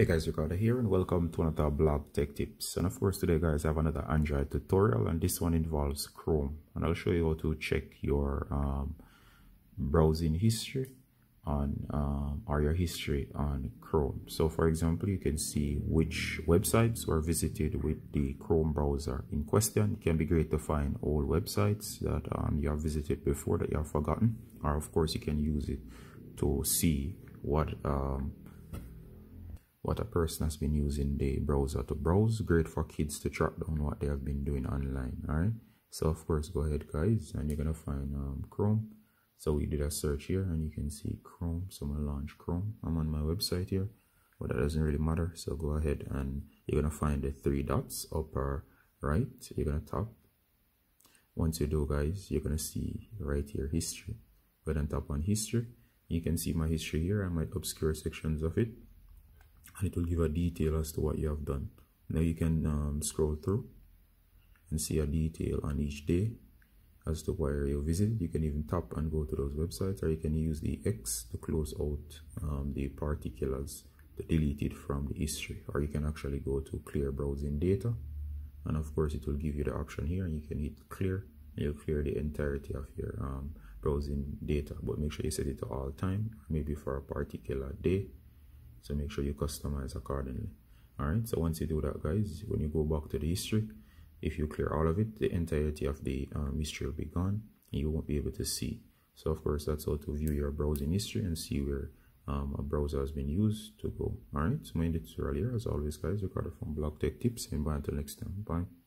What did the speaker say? Hey guys, Ricardo here and welcome to another blog tech tips. And of course today guys I have another Android tutorial, and this one involves Chrome, and I'll show you how to check your browsing history on or your history on Chrome. So for example, you can see which websites were visited with the Chrome browser in question. It can be great to find old websites that you have visited before that you have forgotten, or of course you can use it to see what a person has been using the browser to browse. Great for kids to track down what they have been doing online. All right, so of course go ahead guys, and you're gonna find Chrome. So we did a search here and you can see Chrome, so I'm gonna launch Chrome. I'm on my website here, but that doesn't really matter. So go ahead and you're gonna find the three dots upper right. You're gonna tap. Once you do guys, you're gonna see right here history. Go ahead and tap on history. You can see my history here. I might obscure sections of it, and it will give a detail as to what you have done. Now you can scroll through and see a detail on each day as to where you visited. You can even tap and go to those websites, or you can use the X to close out the particulars to delete it from the history, or you can actually go to clear browsing data, and of course it will give you the option here, and you can hit clear and you'll clear the entirety of your browsing data. But make sure you set it to all time, maybe for a particular day. So make sure you customize accordingly. All right, so once you do that guys, when you go back to the history, if you clear all of it, the entirety of the history will be gone and you won't be able to see. So of course that's how to view your browsing history and see where a browser has been used to go. All right, so my tutorial here as always guys, Ricardo from Blog Tech Tips, and bye until next time. Bye.